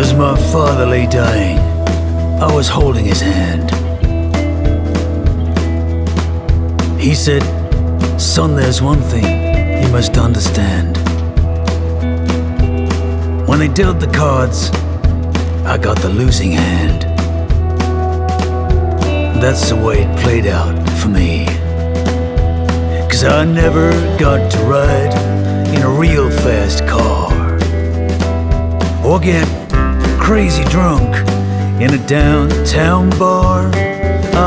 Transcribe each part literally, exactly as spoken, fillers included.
As my father lay dying, I was holding his hand. He said, "Son, there's one thing you must understand." When they dealt the cards, I got the losing hand. That's the way it played out for me. 'Cause I never got to ride in a real fast car, or get crazy drunk in a downtown bar.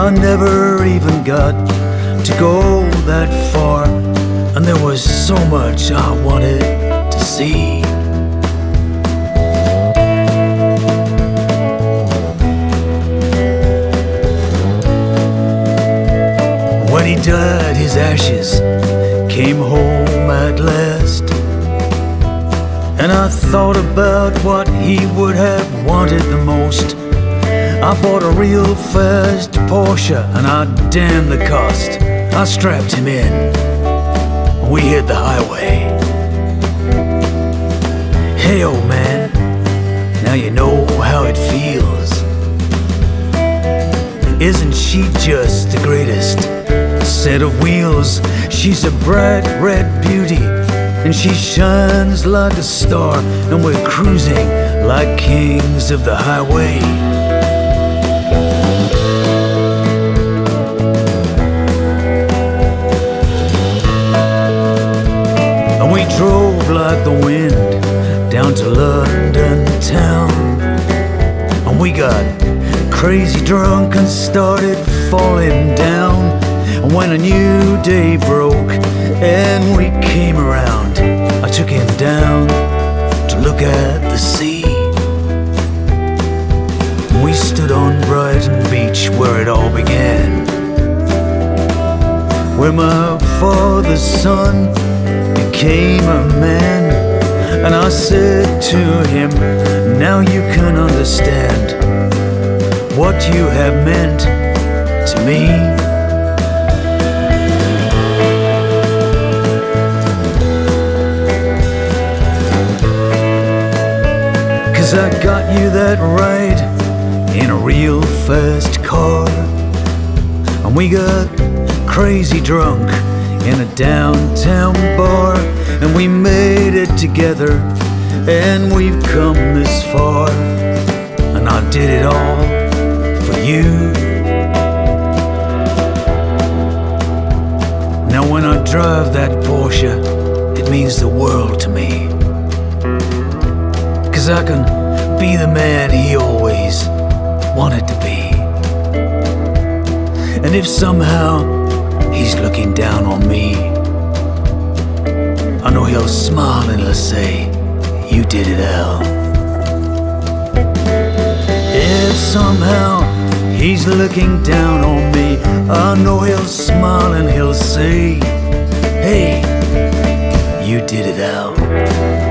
I never even got to go that far, and there was so much I wanted to see. When he died, his ashes came home at last, and I thought about what he would have wanted the most. I bought a real fast Porsche and I damned the cost. I strapped him in and we hit the highway. Hey old man, now you know how it feels. Isn't she just the greatest set of wheels? She's a bright red beauty and she shines like a star, and we're cruising like kings of the highway. And we drove like the wind down to London town, and we got crazy drunk and started falling down. And when a new day broke and we came around, I took him down to look at the sea. We stood on Brighton Beach where it all began, where my father's son became a man. And I said to him, now you can understand what you have meant to me. I got you that ride in a real fast car, and we got crazy drunk in a downtown bar, and we made it together and we've come this far, and I did it all for you. Now when I drive that Porsche, it means the world to me, 'cause I can be the man he always wanted to be. And if somehow he's looking down on me, I know he'll smile and he'll say, you did it, Al. If somehow he's looking down on me, I know he'll smile and he'll say, hey, you did it, Al.